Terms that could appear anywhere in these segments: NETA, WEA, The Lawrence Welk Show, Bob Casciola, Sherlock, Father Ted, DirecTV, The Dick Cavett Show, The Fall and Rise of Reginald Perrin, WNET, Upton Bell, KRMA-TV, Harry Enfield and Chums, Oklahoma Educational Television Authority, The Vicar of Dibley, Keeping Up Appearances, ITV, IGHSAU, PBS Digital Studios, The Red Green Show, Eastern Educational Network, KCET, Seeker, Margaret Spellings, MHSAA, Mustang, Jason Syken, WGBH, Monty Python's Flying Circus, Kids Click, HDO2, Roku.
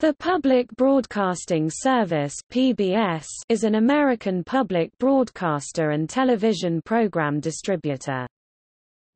The Public Broadcasting Service (PBS) is an American public broadcaster and television program distributor.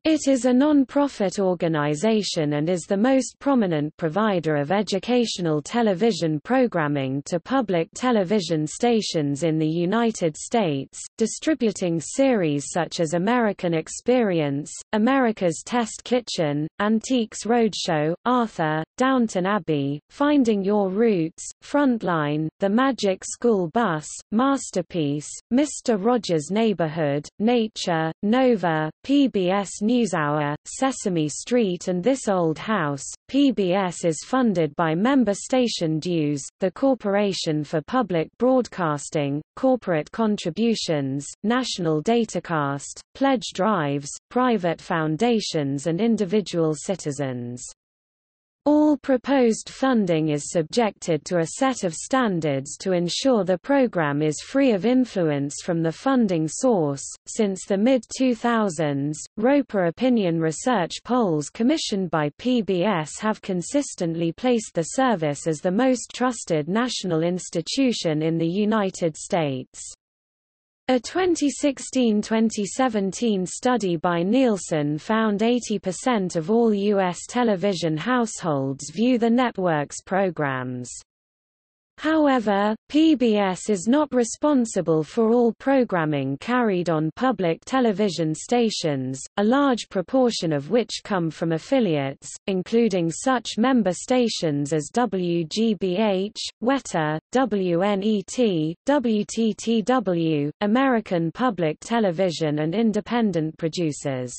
It is a non-profit organization and is the most prominent provider of educational television programming to public television stations in the United States, distributing series such as American Experience, America's Test Kitchen, Antiques Roadshow, Arthur, Downton Abbey, Finding Your Roots, Frontline, The Magic School Bus, Masterpiece, Mr. Rogers' Neighborhood, Nature, Nova, PBS NewsHour, Sesame Street and This Old House. PBS is funded by member station dues, the Corporation for Public Broadcasting, corporate contributions, national datacast, pledge drives, private foundations and individual citizens. All proposed funding is subjected to a set of standards to ensure the program is free of influence from the funding source. Since the mid-2000s, Roper opinion research polls commissioned by PBS have consistently placed the service as the most trusted national institution in the United States. A 2016-2017 study by Nielsen found 80% of all U.S. television households view the network's programs. However, PBS is not responsible for all programming carried on public television stations, a large proportion of which come from affiliates, including such member stations as WGBH, WETA, WNET, WTTW, American Public Television and independent producers.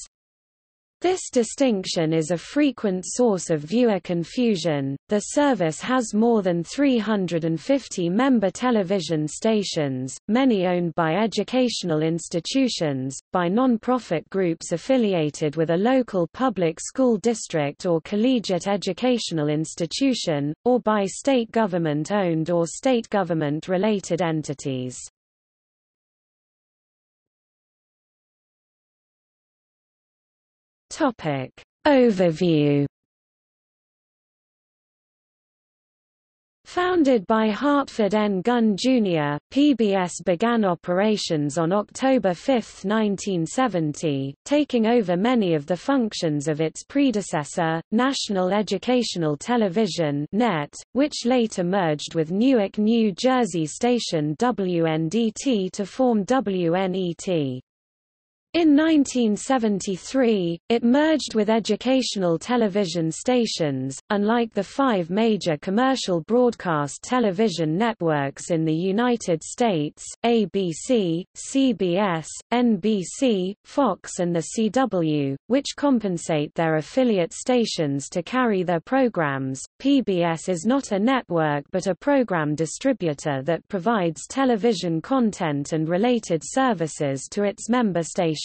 This distinction is a frequent source of viewer confusion. The service has more than 350 member television stations, many owned by educational institutions, by non-profit groups affiliated with a local public school district or collegiate educational institution, or by state government-owned or state government-related entities. Topic overview. Founded by Hartford N. Gunn, Jr., PBS began operations on October 5, 1970, taking over many of the functions of its predecessor, National Educational Television (NET), which later merged with Newark, New Jersey station WNDT to form WNET. In 1973, it merged with educational television stations. Unlike the five major commercial broadcast television networks in the United States, ABC, CBS, NBC, Fox, and the CW, which compensate their affiliate stations to carry their programs, PBS is not a network but a program distributor that provides television content and related services to its member stations.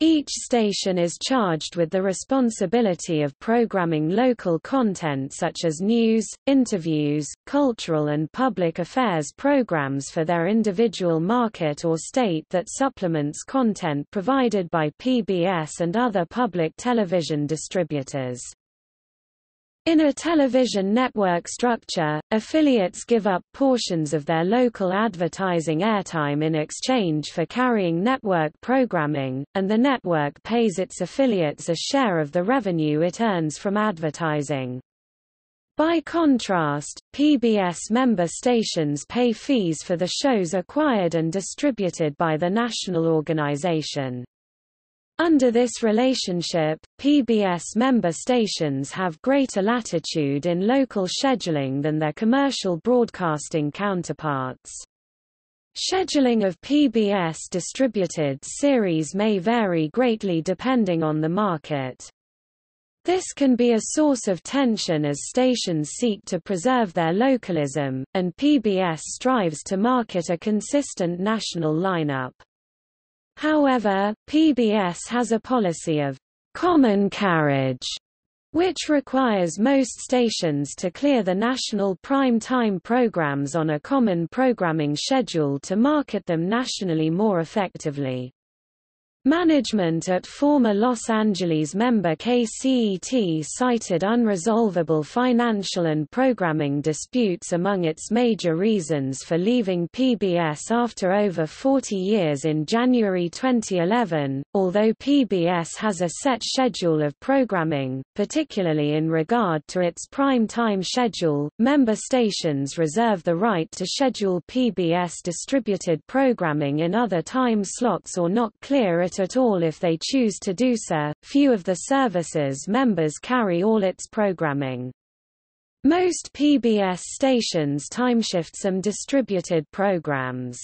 Each station is charged with the responsibility of programming local content such as news, interviews, cultural and public affairs programs for their individual market or state that supplements content provided by PBS and other public television distributors. In a television network structure, affiliates give up portions of their local advertising airtime in exchange for carrying network programming, and the network pays its affiliates a share of the revenue it earns from advertising. By contrast, PBS member stations pay fees for the shows acquired and distributed by the national organization. Under this relationship, PBS member stations have greater latitude in local scheduling than their commercial broadcasting counterparts. Scheduling of PBS-distributed series may vary greatly depending on the market. This can be a source of tension as stations seek to preserve their localism, and PBS strives to market a consistent national lineup. However, PBS has a policy of common carriage, which requires most stations to clear the national prime-time programs on a common programming schedule to market them nationally more effectively. Management at former Los Angeles member KCET cited unresolvable financial and programming disputes among its major reasons for leaving PBS after over 40 years in January 2011. Although PBS has a set schedule of programming, particularly in regard to its prime time schedule, member stations reserve the right to schedule PBS-distributed programming in other time slots or not clear it at all if they choose to do so. Few of the service's members carry all its programming. Most PBS stations timeshift some distributed programs.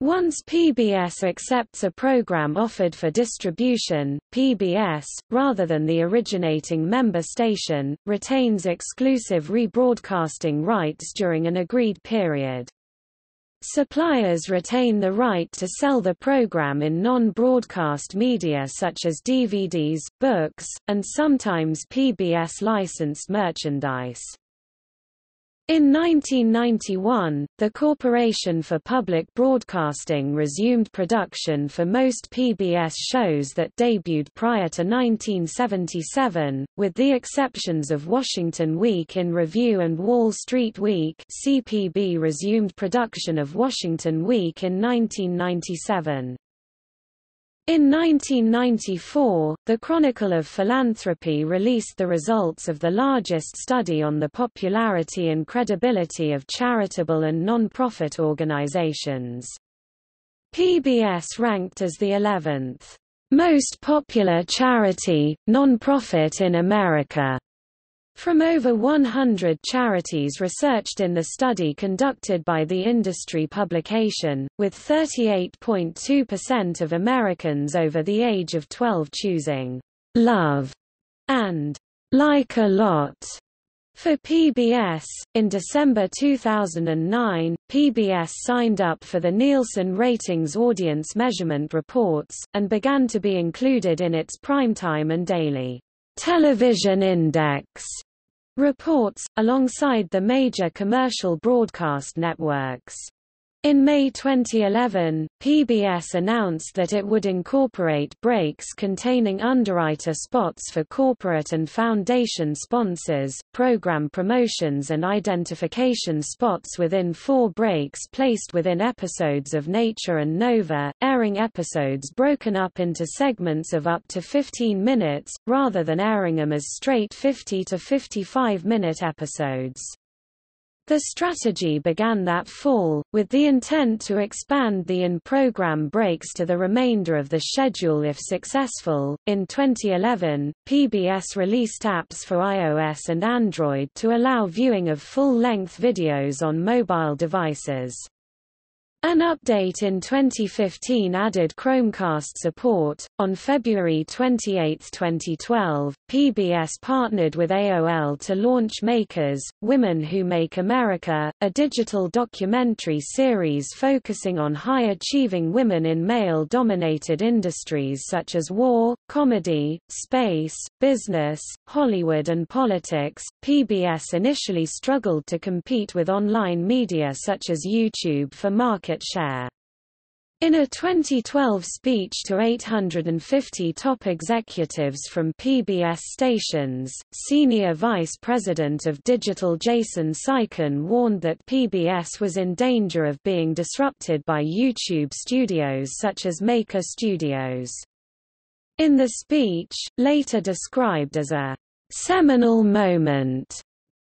Once PBS accepts a program offered for distribution, PBS, rather than the originating member station, retains exclusive rebroadcasting rights during an agreed period. Suppliers retain the right to sell the program in non-broadcast media such as DVDs, books, and sometimes PBS-licensed merchandise. In 1991, the Corporation for Public Broadcasting resumed production for most PBS shows that debuted prior to 1977, with the exceptions of Washington Week in Review and Wall Street Week. CPB resumed production of Washington Week in 1997. In 1994, the Chronicle of Philanthropy released the results of the largest study on the popularity and credibility of charitable and non-profit organizations. PBS ranked as the 11th most popular charity, non-profit in America, from over 100 charities researched in the study conducted by the industry publication, with 38.2% of Americans over the age of 12 choosing "love" and "like a lot" for PBS. In December 2009, PBS signed up for the Nielsen Ratings Audience Measurement Reports, and began to be included in its primetime and daily television index reports, alongside the major commercial broadcast networks. In May 2011, PBS announced that it would incorporate breaks containing underwriter spots for corporate and foundation sponsors, program promotions and identification spots within 4 breaks placed within episodes of Nature and Nova, airing episodes broken up into segments of up to 15 minutes, rather than airing them as straight 50 to 55-minute episodes. The strategy began that fall, with the intent to expand the in-program breaks to the remainder of the schedule if successful. In 2011, PBS released apps for iOS and Android to allow viewing of full-length videos on mobile devices. An update in 2015 added Chromecast support. On February 28, 2012, PBS partnered with AOL to launch Makers, Women Who Make America, a digital documentary series focusing on high-achieving women in male-dominated industries such as war, comedy, space, business, Hollywood, and politics. PBS initially struggled to compete with online media such as YouTube for market share. In a 2012 speech to 850 top executives from PBS stations, Senior Vice President of Digital Jason Syken warned that PBS was in danger of being disrupted by YouTube studios such as Maker Studios. In the speech, later described as a seminal moment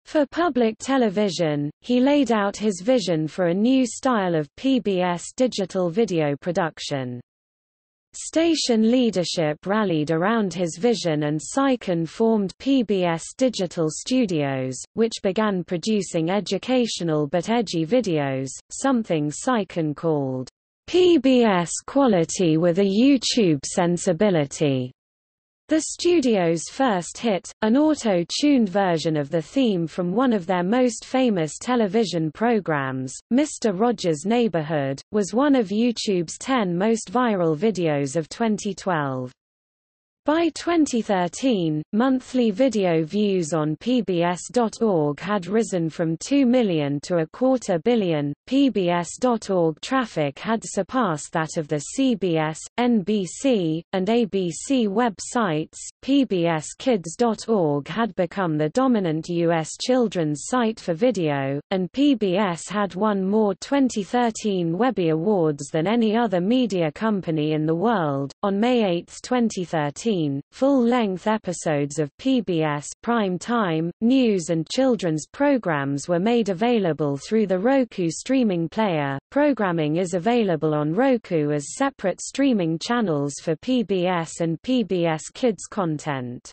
for public television, he laid out his vision for a new style of PBS digital video production. Station leadership rallied around his vision and Syken formed PBS Digital Studios, which began producing educational but edgy videos, something Syken called PBS quality with a YouTube sensibility. The studio's first hit, an auto-tuned version of the theme from one of their most famous television programs, Mr. Rogers' Neighborhood, was one of YouTube's 10 most viral videos of 2012. By 2013, monthly video views on PBS.org had risen from 2 million to 250 million. PBS.org traffic had surpassed that of the CBS, NBC, and ABC websites. PBSKids.org had become the dominant U.S. children's site for video, and PBS had won more 2013 Webby Awards than any other media company in the world. On May 8, 2013, full-length episodes of PBS prime time, news and children's programs were made available through the Roku streaming player. Programming is available on Roku as separate streaming channels for PBS and PBS Kids content.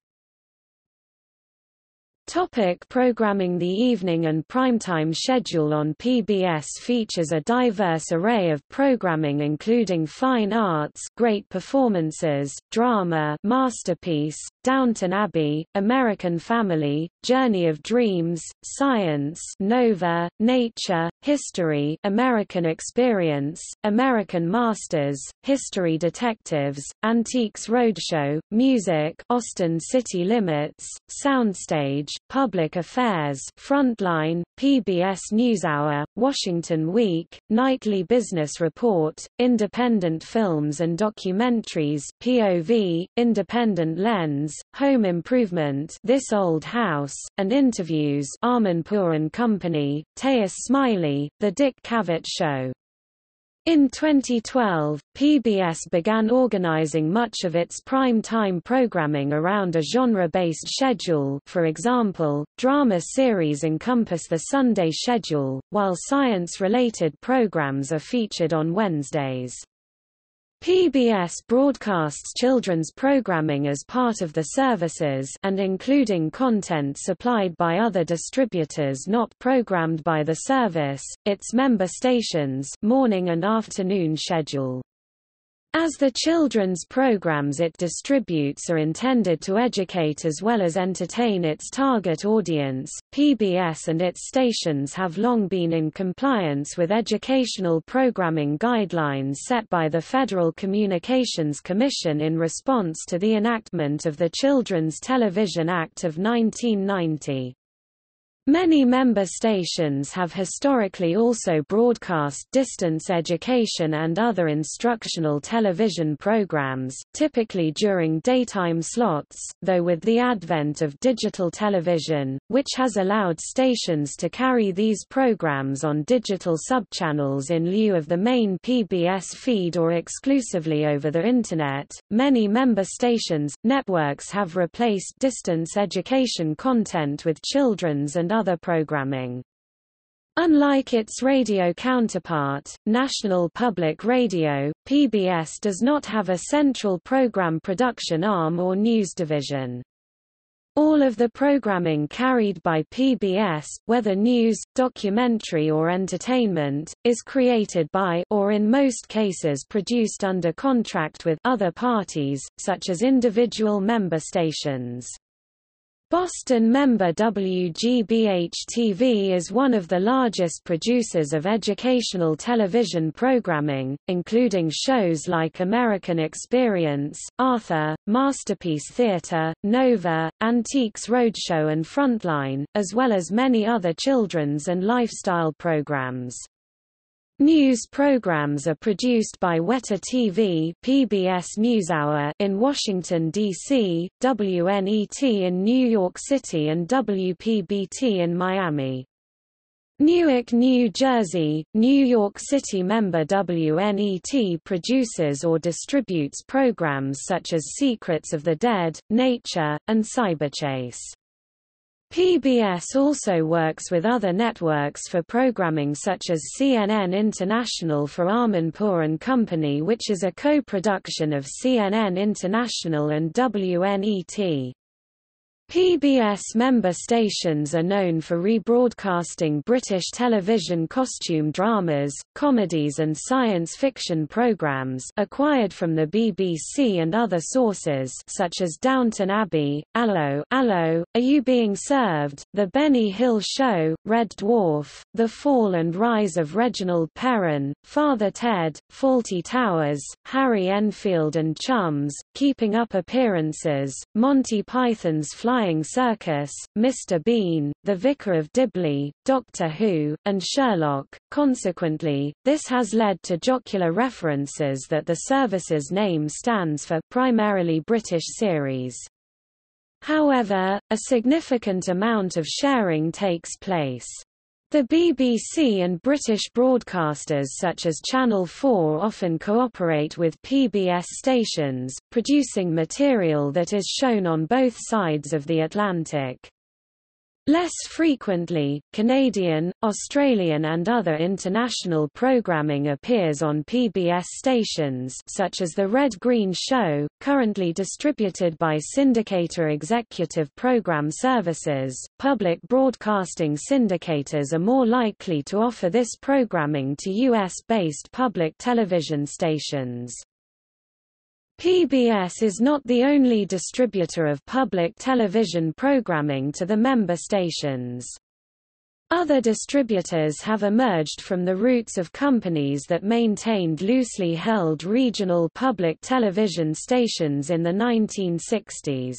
Topic programming. The evening and primetime schedule on PBS features a diverse array of programming including fine arts, great performances, drama, masterpiece, Downton Abbey, American Family, Journey of Dreams, Science, Nova, Nature, History, American Experience, American Masters, History Detectives, Antiques Roadshow, Music, Austin City Limits, Soundstage, Public Affairs, Frontline, PBS NewsHour, Washington Week, Nightly Business Report, Independent Films and Documentaries, POV, Independent Lens, Home Improvement, This Old House, and Interviews, Amanpour and Company, Tavis Smiley, The Dick Cavett Show. In 2012, PBS began organizing much of its prime-time programming around a genre-based schedule. For example, drama series encompass the Sunday schedule, while science-related programs are featured on Wednesdays. PBS broadcasts children's programming as part of the services and including content supplied by other distributors not programmed by the service, its member stations' morning and afternoon schedule. As the children's programs it distributes are intended to educate as well as entertain its target audience, PBS and its stations have long been in compliance with educational programming guidelines set by the Federal Communications Commission in response to the enactment of the Children's Television Act of 1990. Many member stations have historically also broadcast distance education and other instructional television programs, typically during daytime slots, though with the advent of digital television, which has allowed stations to carry these programs on digital subchannels in lieu of the main PBS feed or exclusively over the Internet, many member stations, networks have replaced distance education content with children's and other programming. Unlike its radio counterpart, National Public Radio, PBS does not have a central program production arm or news division. All of the programming carried by PBS, whether news, documentary or entertainment, is created by or in most cases produced under contract with other parties, such as individual member stations. Boston member WGBH-TV is one of the largest producers of educational television programming, including shows like American Experience, Arthur, Masterpiece Theatre, Nova, Antiques Roadshow and Frontline, as well as many other children's and lifestyle programs. News programs are produced by WETA TV, PBS NewsHour in Washington D.C., WNET in New York City and WPBT in Miami. Newark, New Jersey, New York City member WNET produces or distributes programs such as Secrets of the Dead, Nature, and Cyberchase. PBS also works with other networks for programming such as CNN International for Amanpour and Company, which is a co-production of CNN International and WNET. PBS member stations are known for rebroadcasting British television costume dramas, comedies and science fiction programmes acquired from the BBC and other sources such as Downton Abbey, Allo Allo, Are You Being Served?, The Benny Hill Show, Red Dwarf, The Fall and Rise of Reginald Perrin, Father Ted, Fawlty Towers, Harry Enfield and Chums, Keeping Up Appearances, Monty Python's Flying Circus, Mr. Bean, The Vicar of Dibley, Doctor Who, and Sherlock. Consequently, this has led to jocular references that the service's name stands for primarily British series. However, a significant amount of sharing takes place. The BBC and British broadcasters such as Channel 4 often cooperate with PBS stations, producing material that is shown on both sides of the Atlantic. Less frequently, Canadian, Australian and other international programming appears on PBS stations such as The Red Green Show, currently distributed by Syndicator Executive Program Services. Public broadcasting syndicators are more likely to offer this programming to US-based public television stations. PBS is not the only distributor of public television programming to the member stations. Other distributors have emerged from the roots of companies that maintained loosely held regional public television stations in the 1960s.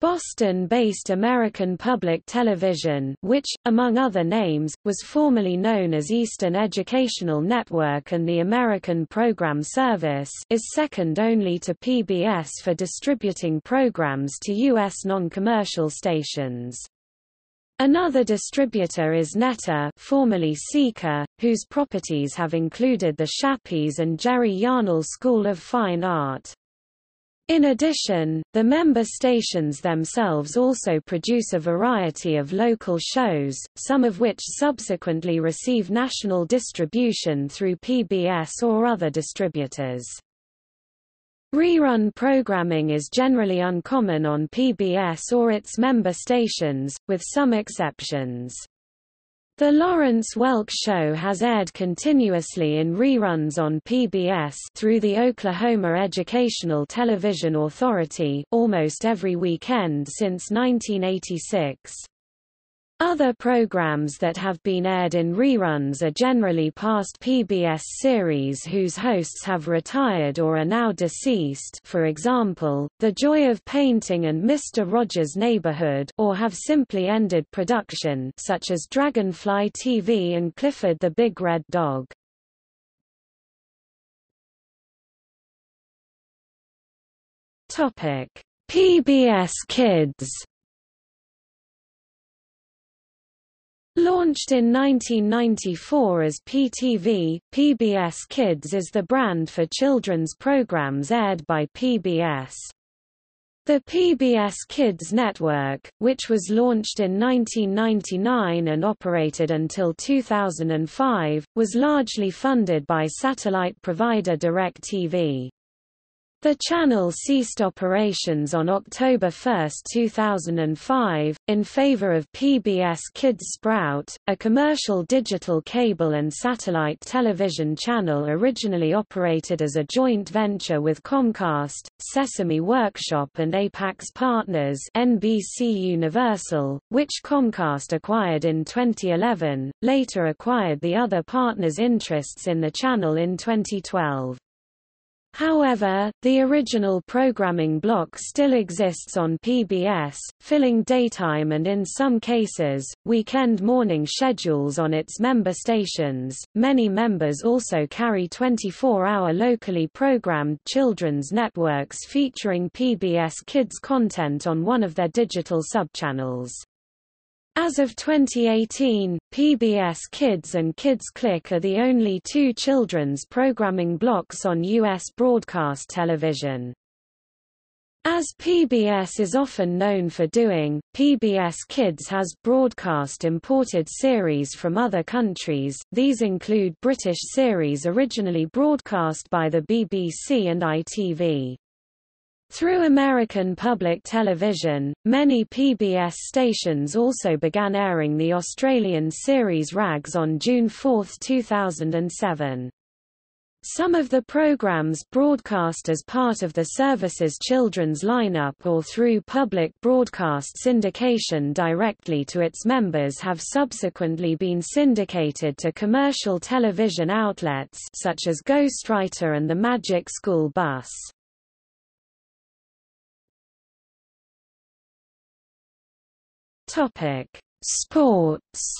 Boston-based American Public Television, which, among other names, was formerly known as Eastern Educational Network and the American Program Service, is second only to PBS for distributing programs to U.S. non-commercial stations. Another distributor is NETA, formerly Seeker, whose properties have included the Shappies and Jerry Yarnell School of Fine Art. In addition, the member stations themselves also produce a variety of local shows, some of which subsequently receive national distribution through PBS or other distributors. Rerun programming is generally uncommon on PBS or its member stations, with some exceptions. The Lawrence Welk Show has aired continuously in reruns on PBS through the Oklahoma Educational Television Authority almost every weekend since 1986. Other programs that have been aired in reruns are generally past PBS series whose hosts have retired or are now deceased, for example, The Joy of Painting and Mr. Rogers' Neighborhood, or have simply ended production such as Dragonfly TV and Clifford the Big Red Dog. PBS Kids. Launched in 1994 as PTV, PBS Kids is the brand for children's programs aired by PBS. The PBS Kids network, which was launched in 1999 and operated until 2005, was largely funded by satellite provider DirecTV. The channel ceased operations on October 1, 2005, in favor of PBS Kids Sprout, a commercial digital cable and satellite television channel originally operated as a joint venture with Comcast, Sesame Workshop and Apax Partners NBCUniversal, which Comcast acquired in 2011, later acquired the other partners' interests in the channel in 2012. However, the original programming block still exists on PBS, filling daytime and in some cases, weekend morning schedules on its member stations. Many members also carry 24-hour locally programmed children's networks featuring PBS Kids content on one of their digital subchannels. As of 2018, PBS Kids and Kids Click are the only two children's programming blocks on U.S. broadcast television. As PBS is often known for doing, PBS Kids has broadcast imported series from other countries. These include British series originally broadcast by the BBC and ITV. Through American Public Television, many PBS stations also began airing the Australian series Rags on June 4, 2007. Some of the programs broadcast as part of the service's children's lineup or through public broadcast syndication directly to its members have subsequently been syndicated to commercial television outlets such as Ghostwriter and The Magic School Bus. Topic: Sports.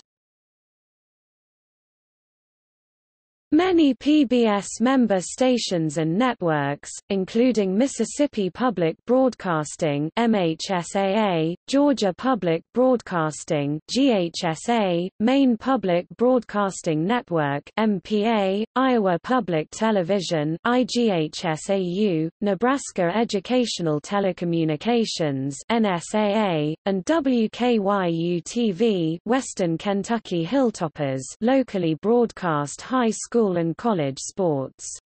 Many PBS member stations and networks, including Mississippi Public Broadcasting (MHSAA), Georgia Public Broadcasting (GHSA), Maine Public Broadcasting Network (MPA), Iowa Public Television (IGHSAU), Nebraska Educational Telecommunications (NSAA), and WKYU-TV (Western Kentucky Hilltoppers) locally broadcast high school and college sports.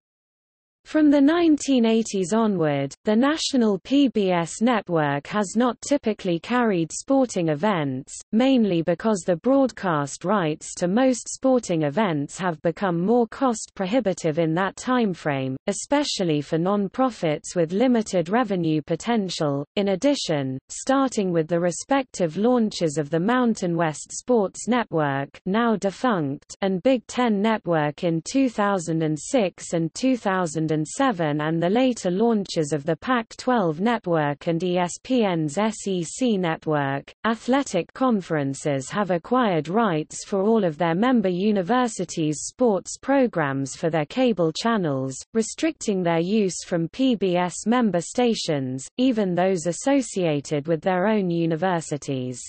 From the 1980s onward, the national PBS network has not typically carried sporting events, mainly because the broadcast rights to most sporting events have become more cost-prohibitive in that timeframe, especially for non-profits with limited revenue potential. In addition, starting with the respective launches of the Mountain West Sports Network, now defunct, and Big Ten Network in 2006 and 2007 and the later launches of the Pac-12 network and ESPN's SEC network, athletic conferences have acquired rights for all of their member universities' sports programs for their cable channels, restricting their use from PBS member stations, even those associated with their own universities.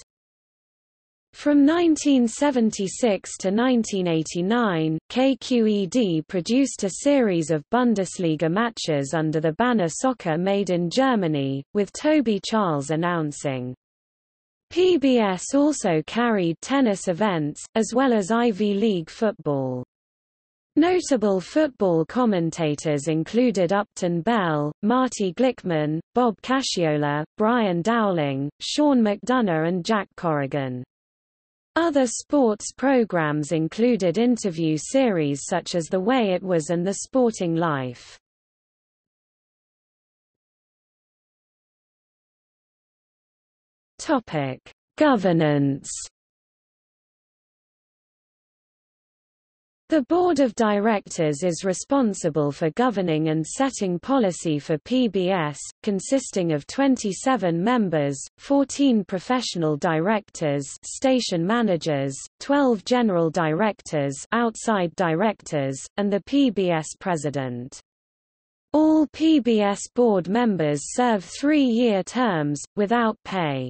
From 1976 to 1989, KQED produced a series of Bundesliga matches under the banner Soccer Made in Germany, with Toby Charles announcing. PBS also carried tennis events, as well as Ivy League football. Notable football commentators included Upton Bell, Marty Glickman, Bob Casciola, Brian Dowling, Sean McDonough and Jack Corrigan. Other sports programs included interview series such as The Way It Was and The Sporting Life. Topic: Governance. The Board of Directors is responsible for governing and setting policy for PBS, consisting of 27 members, 14 professional directors, station managers, 12 general directors, outside directors, and the PBS president. All PBS board members serve 3-year terms, without pay.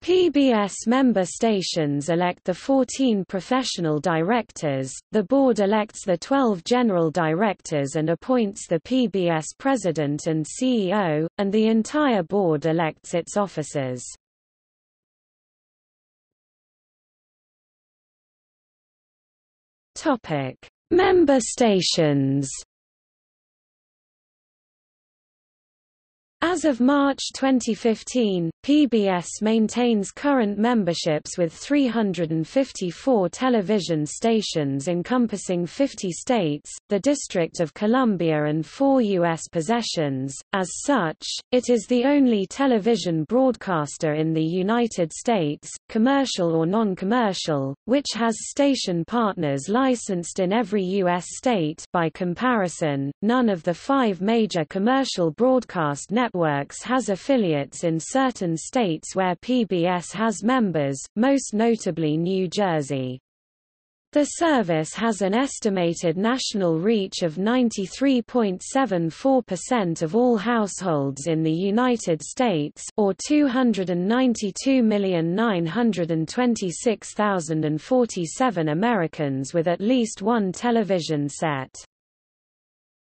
PBS member stations elect the 14 professional directors, the board elects the 12 general directors and appoints the PBS president and CEO, and the entire board elects its officers. Topic: Member stations. As of March 2015, PBS maintains current memberships with 354 television stations encompassing 50 states, the District of Columbia and 4 U.S. possessions. As such, it is the only television broadcaster in the United States, commercial or non-commercial, which has station partners licensed in every U.S. state. By comparison, none of the 5 major commercial broadcast networks has affiliates in certain states where PBS has members, most notably New Jersey. The service has an estimated national reach of 93.74% of all households in the United States, or 292,926,047 Americans with at least one television set.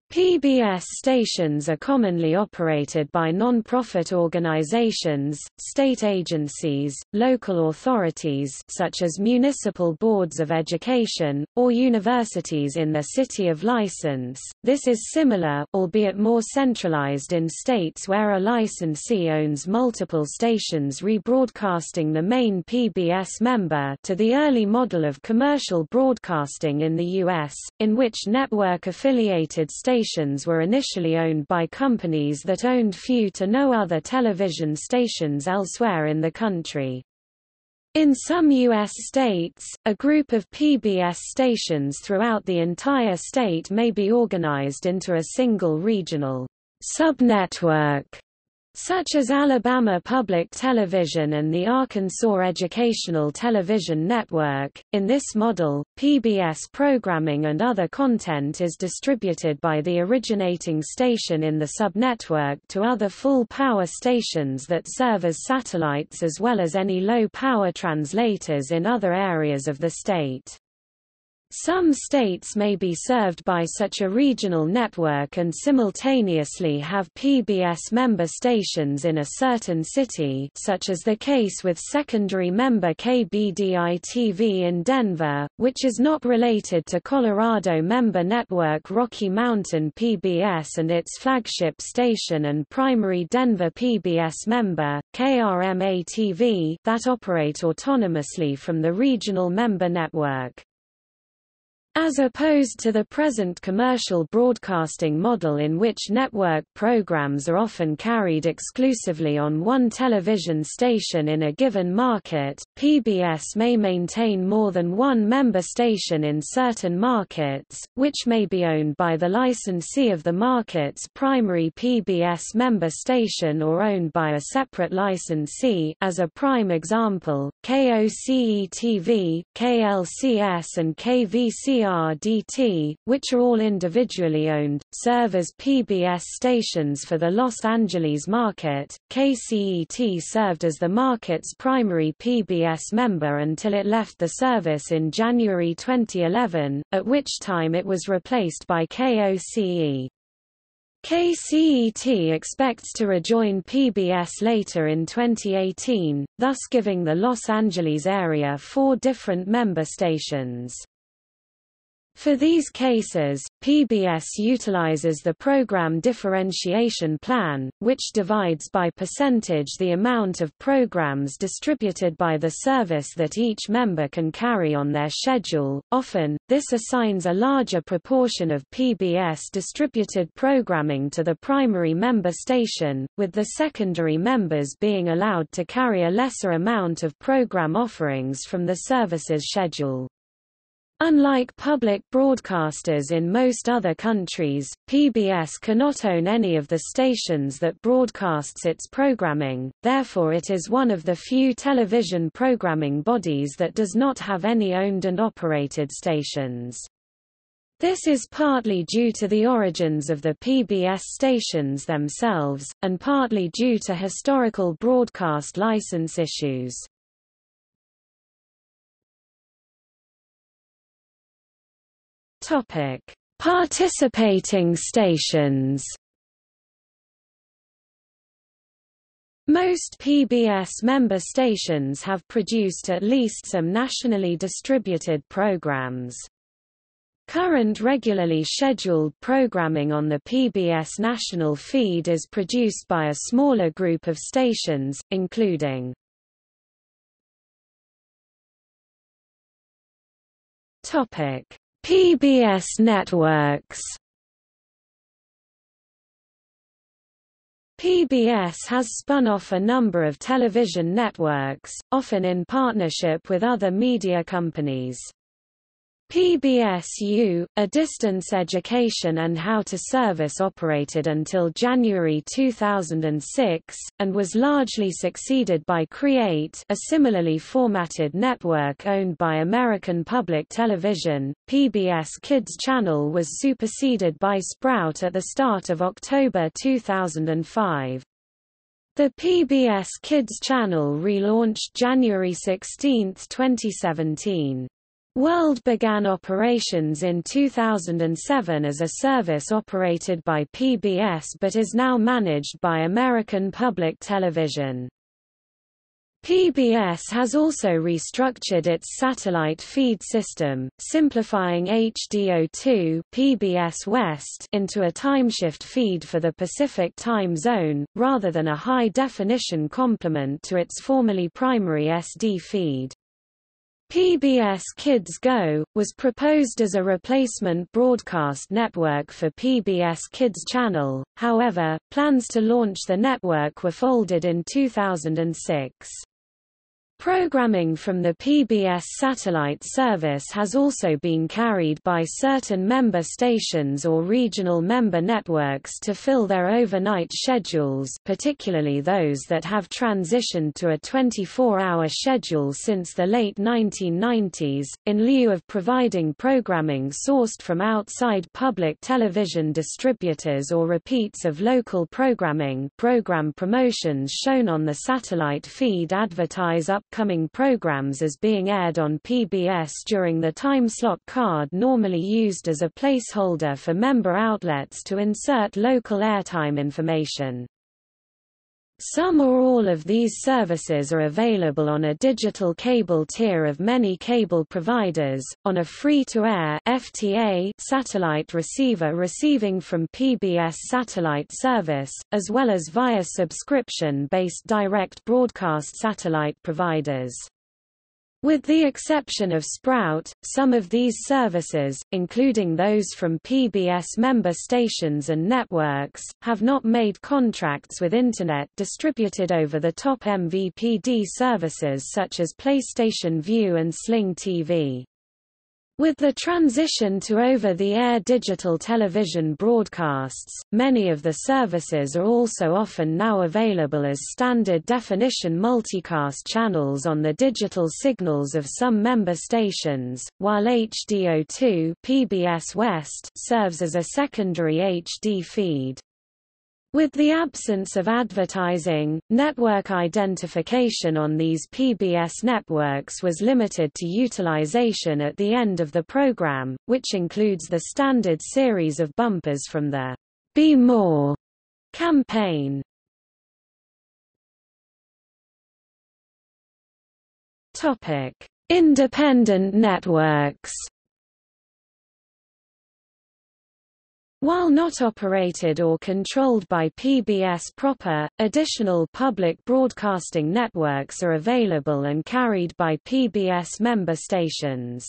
PBS stations are commonly operated by non-profit organizations, state agencies, local authorities such as municipal boards of education, or universities in their city of license. This is similar, albeit more centralized, in states where a licensee owns multiple stations rebroadcasting the main PBS member, to the early model of commercial broadcasting in the U.S., in which network-affiliated stations were initially owned by companies that owned few to no other television stations elsewhere in the country. In some U.S. states, a group of PBS stations throughout the entire state may be organized into a single regional subnetwork, such as Alabama Public Television and the Arkansas Educational Television Network. In this model, PBS programming and other content is distributed by the originating station in the subnetwork to other full-power stations that serve as satellites, as well as any low-power translators in other areas of the state. Some states may be served by such a regional network and simultaneously have PBS member stations in a certain city, such is the case with secondary member KBDI-TV in Denver, which is not related to Colorado member network Rocky Mountain PBS and its flagship station and primary Denver PBS member, KRMA-TV, that operate autonomously from the regional member network. As opposed to the present commercial broadcasting model, in which network programs are often carried exclusively on one television station in a given market, PBS may maintain more than one member station in certain markets, which may be owned by the licensee of the market's primary PBS member station or owned by a separate licensee. As a prime example, KOCE-TV, KLCS and KVCR WGBH-TV, which are all individually owned, serve as PBS stations for the Los Angeles market. KCET served as the market's primary PBS member until it left the service in January 2011, at which time it was replaced by KOCE. KCET expects to rejoin PBS later in 2018, thus giving the Los Angeles area 4 different member stations. For these cases, PBS utilizes the program differentiation plan, which divides by percentage the amount of programs distributed by the service that each member can carry on their schedule. Often, this assigns a larger proportion of PBS-distributed programming to the primary member station, with the secondary members being allowed to carry a lesser amount of program offerings from the service's schedule. Unlike public broadcasters in most other countries, PBS cannot own any of the stations that broadcasts its programming, therefore it is one of the few television programming bodies that does not have any owned and operated stations. This is partly due to the origins of the PBS stations themselves, and partly due to historical broadcast license issues. Participating stations. Most PBS member stations have produced at least some nationally distributed programs. Current regularly scheduled programming on the PBS national feed is produced by a smaller group of stations, including PBS networks. PBS has spun off a number of television networks, often in partnership with other media companies. PBSU, a distance education and how-to service, operated until January 2006, and was largely succeeded by Create, a similarly formatted network owned by American Public Television. PBS Kids Channel was superseded by Sprout at the start of October 2005. The PBS Kids Channel relaunched January 16, 2017. World began operations in 2007 as a service operated by PBS but is now managed by American Public Television. PBS has also restructured its satellite feed system, simplifying HDO2 (PBS West) into a timeshift feed for the Pacific time zone, rather than a high-definition complement to its formerly primary SD feed. PBS Kids Go was proposed as a replacement broadcast network for PBS Kids Channel, however, plans to launch the network were folded in 2006. Programming from the PBS satellite service has also been carried by certain member stations or regional member networks to fill their overnight schedules, particularly those that have transitioned to a 24-hour schedule since the late 1990s, in lieu of providing programming sourced from outside public television distributors or repeats of local programming. Program promotions shown on the satellite feed advertise upcoming programs as being aired on PBS during the timeslot card normally used as a placeholder for member outlets to insert local airtime information. Some or all of these services are available on a digital cable tier of many cable providers, on a free-to-air (FTA) satellite receiver receiving from PBS satellite service, as well as via subscription-based direct broadcast satellite providers. With the exception of Sprout, some of these services, including those from PBS member stations and networks, have not made contracts with Internet distributed over the top MVPD services such as PlayStation Vue and Sling TV. With the transition to over-the-air digital television broadcasts, many of the services are also often now available as standard-definition multicast channels on the digital signals of some member stations, while HDO2 (PBS West) serves as a secondary HD feed. With the absence of advertising, network identification on these PBS networks was limited to utilization at the end of the program, which includes the standard series of bumpers from the Be More campaign. Topic: Independent networks. While not operated or controlled by PBS proper, additional public broadcasting networks are available and carried by PBS member stations.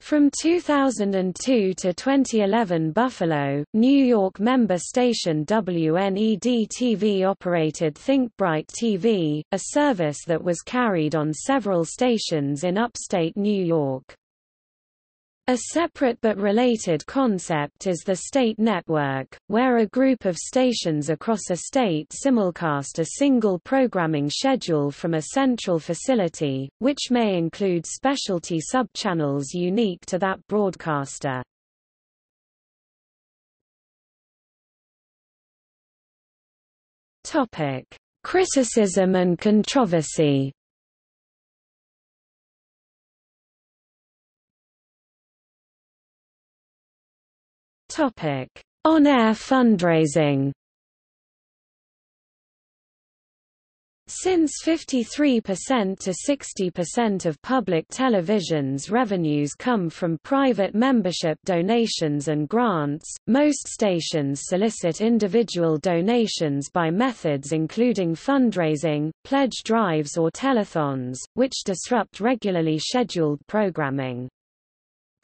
From 2002 to 2011, Buffalo, New York member station WNED-TV operated ThinkBright TV, a service that was carried on several stations in upstate New York. A separate but related concept is the state network, where a group of stations across a state simulcast a single programming schedule from a central facility, which may include specialty subchannels unique to that broadcaster. Topic: Criticism and controversy. On-air fundraising. Since 53% to 60% of public television's revenues come from private membership donations and grants, most stations solicit individual donations by methods including fundraising, pledge drives or telethons, which disrupt regularly scheduled programming.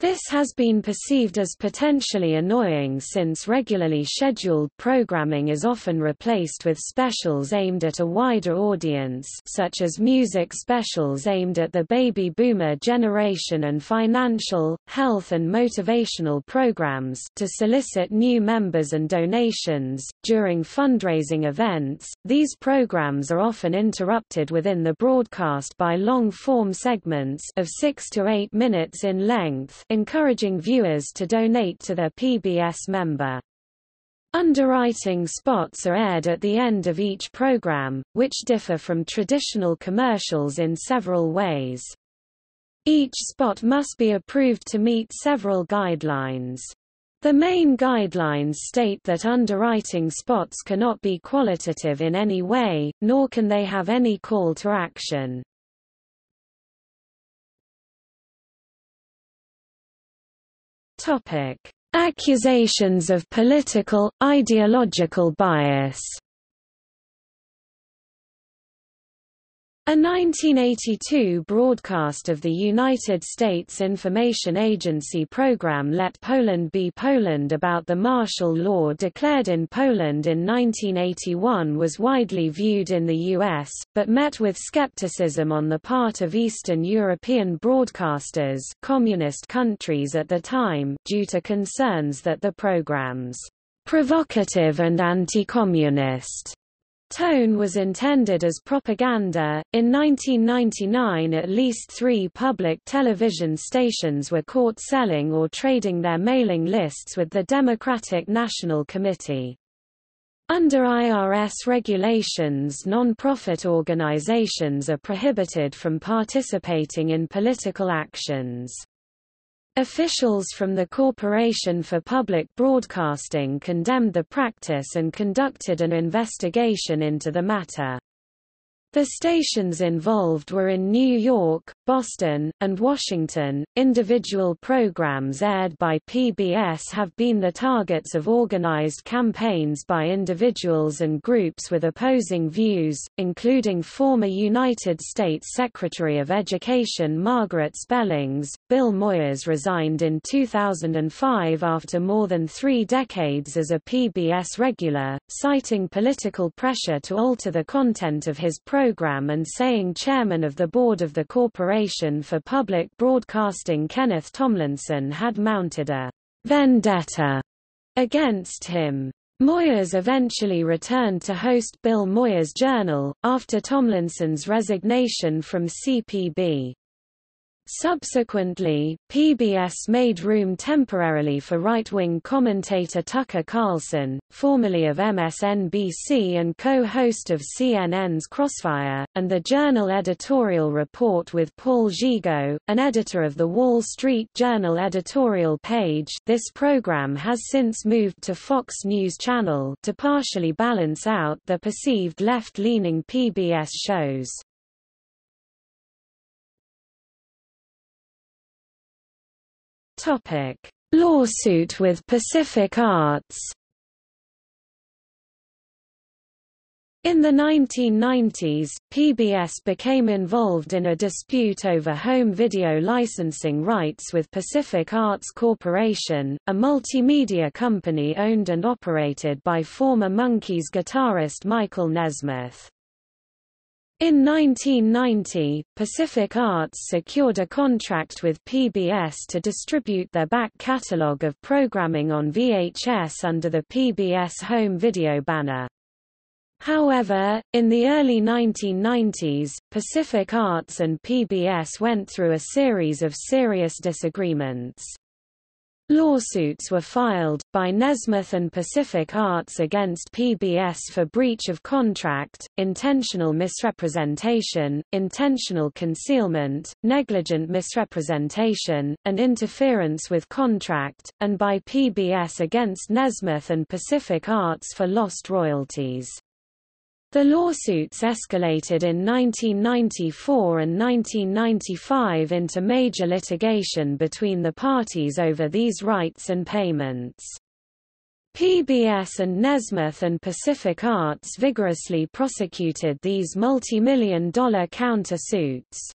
This has been perceived as potentially annoying since regularly scheduled programming is often replaced with specials aimed at a wider audience, such as music specials aimed at the baby boomer generation and financial, health and motivational programs to solicit new members and donations. During fundraising events, these programs are often interrupted within the broadcast by long-form segments of 6 to 8 minutes in length, encouraging viewers to donate to their PBS member. Underwriting spots are aired at the end of each program, which differ from traditional commercials in several ways. Each spot must be approved to meet several guidelines. The main guidelines state that underwriting spots cannot be qualitative in any way, nor can they have any call to action. Topic: Accusations of political, ideological bias. A 1982 broadcast of the United States Information Agency program Let Poland Be Poland about the martial law declared in Poland in 1981 was widely viewed in the U.S., but met with skepticism on the part of Eastern European broadcasters, communist countries at the time, due to concerns that the program's provocative and anti-communist tone was intended as propaganda. In 1999, at least 3 public television stations were caught selling or trading their mailing lists with the Democratic National Committee. Under IRS regulations, non-profit organizations are prohibited from participating in political actions. Officials from the Corporation for Public Broadcasting condemned the practice and conducted an investigation into the matter. The stations involved were in New York, Boston, and Washington. Individual programs aired by PBS have been the targets of organized campaigns by individuals and groups with opposing views, including former United States Secretary of Education Margaret Spellings. Bill Moyers resigned in 2005 after more than 3 decades as a PBS regular, citing political pressure to alter the content of his program and saying chairman of the board of the Corporation for Public Broadcasting Kenneth Tomlinson had mounted a vendetta against him. Moyers eventually returned to host Bill Moyers' Journal, after Tomlinson's resignation from CPB. Subsequently, PBS made room temporarily for right-wing commentator Tucker Carlson, formerly of MSNBC and co-host of CNN's Crossfire, and the Journal editorial report with Paul Gigot, an editor of the Wall Street Journal editorial page. This program has since moved to Fox News Channel to partially balance out the perceived left-leaning PBS shows. Lawsuit with Pacific Arts. In the 1990s, PBS became involved in a dispute over home video licensing rights with Pacific Arts Corporation, a multimedia company owned and operated by former Monkees guitarist Michael Nesmith. In 1990, Pacific Arts secured a contract with PBS to distribute their back catalog of programming on VHS under the PBS Home Video banner. However, in the early 1990s, Pacific Arts and PBS went through a series of serious disagreements. Lawsuits were filed, by Nesmith and Pacific Arts against PBS for breach of contract, intentional misrepresentation, intentional concealment, negligent misrepresentation, and interference with contract, and by PBS against Nesmith and Pacific Arts for lost royalties. The lawsuits escalated in 1994 and 1995 into major litigation between the parties over these rights and payments. PBS and Nesmith and Pacific Arts vigorously prosecuted these multi-million-dollar counter-suits.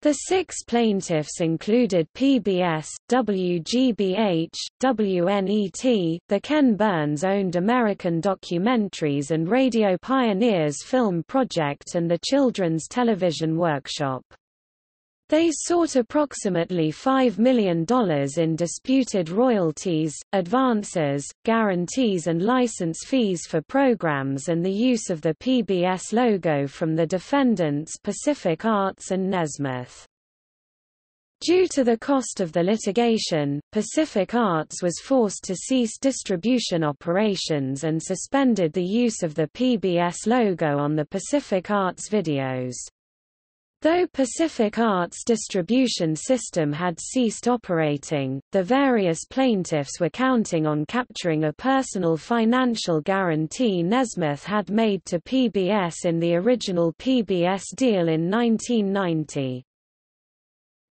The 6 plaintiffs included PBS, WGBH, WNET, the Ken Burns-owned American Documentaries and Radio Pioneers Film Project and the Children's Television Workshop. They sought approximately $5 million in disputed royalties, advances, guarantees and license fees for programs and the use of the PBS logo from the defendants Pacific Arts and Nesmith. Due to the cost of the litigation, Pacific Arts was forced to cease distribution operations and suspended the use of the PBS logo on the Pacific Arts videos. Though Pacific Arts Distribution System had ceased operating, the various plaintiffs were counting on capturing a personal financial guarantee Nesmith had made to PBS in the original PBS deal in 1990.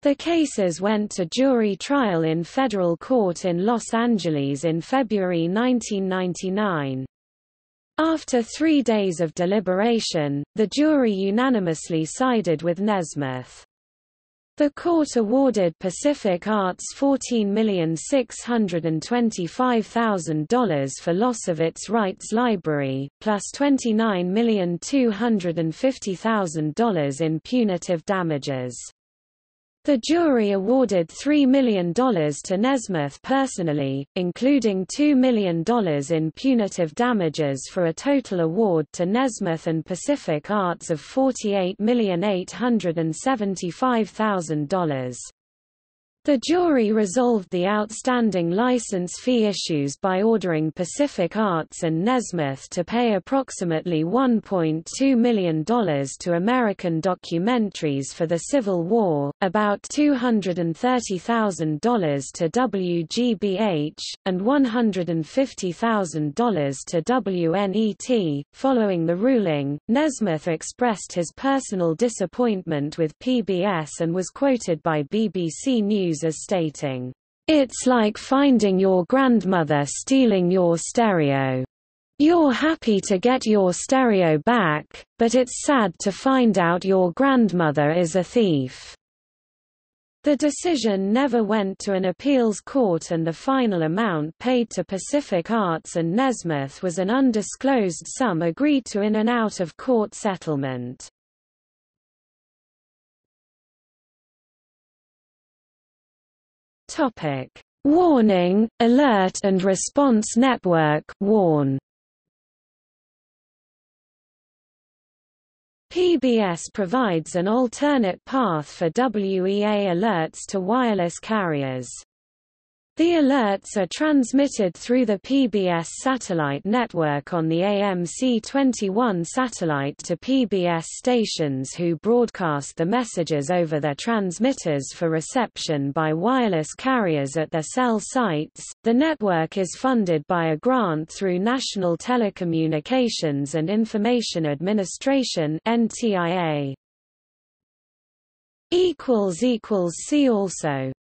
The cases went to jury trial in federal court in Los Angeles in February 1999. After 3 days of deliberation, the jury unanimously sided with Nesmith. The court awarded Pacific Arts $14,625,000 for loss of its rights library, plus $29,250,000 in punitive damages. The jury awarded $3 million to Nesmith personally, including $2 million in punitive damages for a total award to Nesmith and Pacific Arts of $48,875,000. The jury resolved the outstanding license fee issues by ordering Pacific Arts and Nesmith to pay approximately $1.2 million to American Documentaries for the Civil War, about $230,000 to WGBH, and $150,000 to WNET. Following the ruling, Nesmith expressed his personal disappointment with PBS and was quoted by BBC News as stating, "It's like finding your grandmother stealing your stereo. You're happy to get your stereo back, but it's sad to find out your grandmother is a thief." The decision never went to an appeals court, and the final amount paid to Pacific Arts and Nesmith was an undisclosed sum agreed to in an out-of-court settlement. Topic: Warning, Alert and Response Network (WARN). PBS provides an alternate path for WEA alerts to wireless carriers. The alerts are transmitted through the PBS satellite network on the AMC-21 satellite to PBS stations who broadcast the messages over their transmitters for reception by wireless carriers at their cell sites. The network is funded by a grant through National Telecommunications and Information Administration (NTIA). See also